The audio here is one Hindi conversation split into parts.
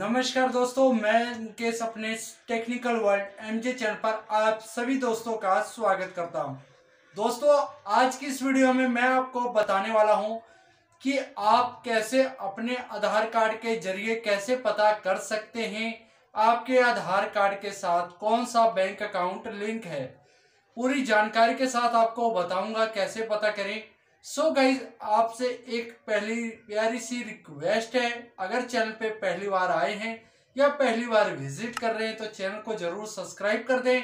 नमस्कार दोस्तों, मैं मुकेश अपने टेक्निकल वर्ल्ड एमजे चैनल पर आप सभी दोस्तों का स्वागत करता हूं। दोस्तों, आज की इस वीडियो में मैं आपको बताने वाला हूं कि आप कैसे अपने आधार कार्ड के जरिए कैसे पता कर सकते हैं आपके आधार कार्ड के साथ कौन सा बैंक अकाउंट लिंक है। पूरी जानकारी के साथ आपको बताऊंगा कैसे पता करें। सो गाइज, आपसे एक पहली प्यारी सी रिक्वेस्ट है, अगर चैनल पे पहली बार आए हैं या पहली बार विजिट कर रहे हैं तो चैनल को जरूर सब्सक्राइब कर दें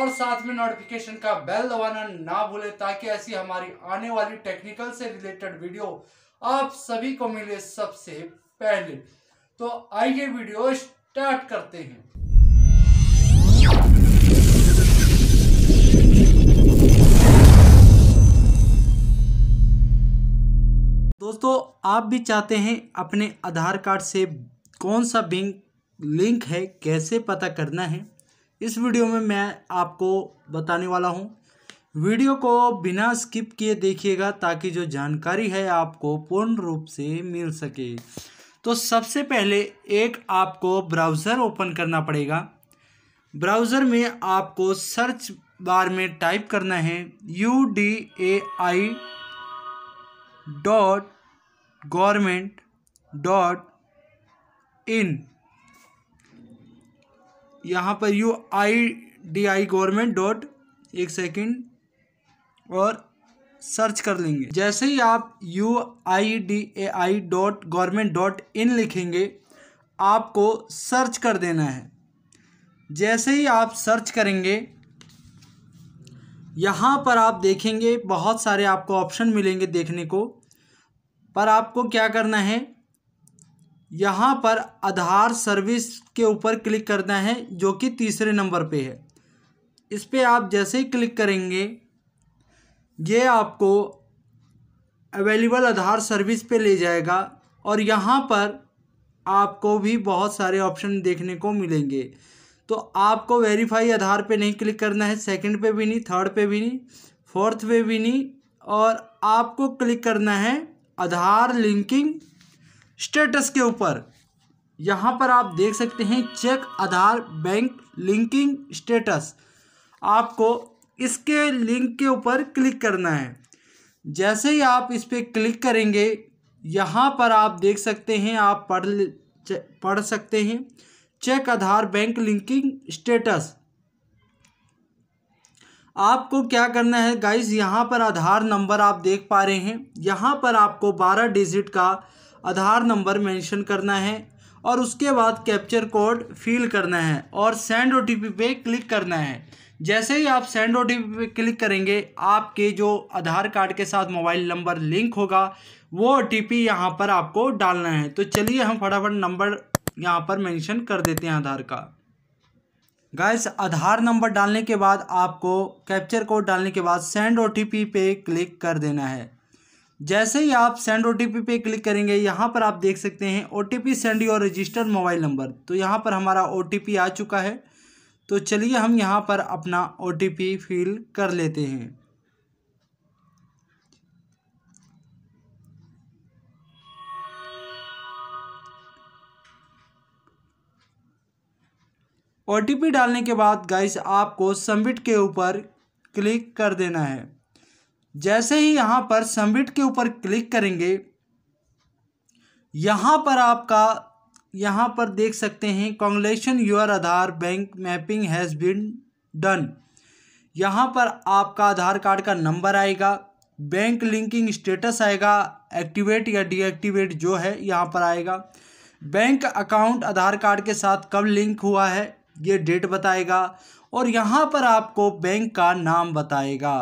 और साथ में नोटिफिकेशन का बेल दबाना ना भूलें ताकि ऐसी हमारी आने वाली टेक्निकल से रिलेटेड वीडियो आप सभी को मिले सबसे पहले। तो आइए वीडियो स्टार्ट करते हैं। दोस्तों, आप भी चाहते हैं अपने आधार कार्ड से कौन सा बैंक लिंक है कैसे पता करना है, इस वीडियो में मैं आपको बताने वाला हूं। वीडियो को बिना स्किप किए देखिएगा ताकि जो जानकारी है आपको पूर्ण रूप से मिल सके। तो सबसे पहले एक आपको ब्राउज़र ओपन करना पड़ेगा। ब्राउज़र में आपको सर्च बार में टाइप करना है UIDAI.government.in। यहाँ पर UIDAI.government और सर्च कर लेंगे। जैसे ही आप UIDAI.government.in लिखेंगे आपको सर्च कर देना है। जैसे ही आप सर्च करेंगे यहाँ पर आप देखेंगे बहुत सारे आपको ऑप्शन मिलेंगे देखने को, पर आपको क्या करना है, यहाँ पर आधार सर्विस के ऊपर क्लिक करना है जो कि तीसरे नंबर पे है। इस पर आप जैसे ही क्लिक करेंगे ये आपको अवेलेबल आधार सर्विस पे ले जाएगा और यहाँ पर आपको भी बहुत सारे ऑप्शन देखने को मिलेंगे। तो आपको वेरीफाई आधार पे नहीं क्लिक करना है, सेकंड पे भी नहीं, थर्ड पे भी नहीं, फोर्थ पे भी नहीं, और आपको क्लिक करना है आधार लिंकिंग स्टेटस के ऊपर। यहाँ पर आप देख सकते हैं check Aadhaar bank linking status, आपको इसके लिंक के ऊपर क्लिक करना है। जैसे ही आप इस पर क्लिक करेंगे यहाँ पर आप देख सकते हैं, आप पढ़ सकते हैं check Aadhaar bank linking status. आपको क्या करना है गाइस, यहाँ पर आधार नंबर आप देख पा रहे हैं, यहाँ पर आपको 12 डिजिट का आधार नंबर मेंशन करना है और उसके बाद कैप्चर कोड फिल करना है और सेंड ओटीपी पे क्लिक करना है। जैसे ही आप सेंड ओटीपी पे क्लिक करेंगे आपके जो आधार कार्ड के साथ मोबाइल नंबर लिंक होगा वो ओटीपी यहाँ पर आपको डालना है। तो चलिए हम फटाफट नंबर यहाँ पर मेंशन कर देते हैं आधार का। गाइस, आधार नंबर डालने के बाद आपको कैप्चर कोड डालने के बाद सेंड ओटीपी पे क्लिक कर देना है। जैसे ही आप सेंड ओटीपी पे क्लिक करेंगे यहाँ पर आप देख सकते हैं OTP send your registered mobile number. तो यहाँ पर हमारा ओटीपी आ चुका है, तो चलिए हम यहाँ पर अपना ओटीपी फिल कर लेते हैं। ओटीपी डालने के बाद गाइस आपको सबमिट के ऊपर क्लिक कर देना है। जैसे ही यहाँ पर सबमिट के ऊपर क्लिक करेंगे यहाँ पर आपका यहाँ पर देख सकते हैं congratulation your Aadhaar bank mapping has been done. यहाँ पर आपका आधार कार्ड का नंबर आएगा, बैंक लिंकिंग स्टेटस आएगा, एक्टिवेट या डीएक्टिवेट जो है यहाँ पर आएगा, बैंक अकाउंट आधार कार्ड के साथ कब लिंक हुआ है ये डेट बताएगा और यहाँ पर आपको बैंक का नाम बताएगा।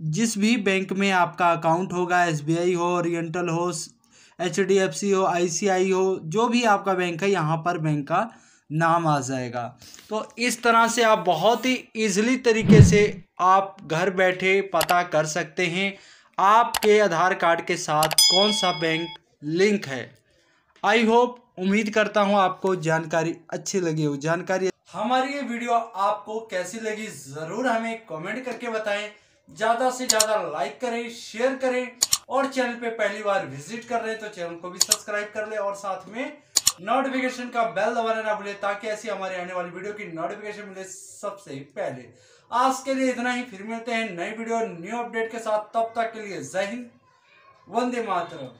जिस भी बैंक में आपका अकाउंट होगा, SBI हो, ओरिएंटल हो, HDFC हो, ICICI हो, जो भी आपका बैंक है यहाँ पर बैंक का नाम आ जाएगा। तो इस तरह से आप बहुत ही ईजिली तरीके से आप घर बैठे पता कर सकते हैं आपके आधार कार्ड के साथ कौन सा बैंक लिंक है। आई होप, उम्मीद करता हूँ आपको जानकारी अच्छी लगी हो। जानकारी हमारी ये वीडियो आपको कैसी लगी ज़रूर हमें कमेंट करके बताएं। ज़्यादा से ज़्यादा लाइक करें, शेयर करें और चैनल पे पहली बार विजिट कर रहे हैं तो चैनल को भी सब्सक्राइब कर लें और साथ में नोटिफिकेशन का बेल दबाना ना भूलें ताकि ऐसी हमारे आने वाली वीडियो की नोटिफिकेशन मिले सबसे पहले। आज के लिए इतना ही, फिर मिलते हैं नई वीडियो न्यू अपडेट के साथ। तब तक के लिए जय हिंद, वंदे मातरम।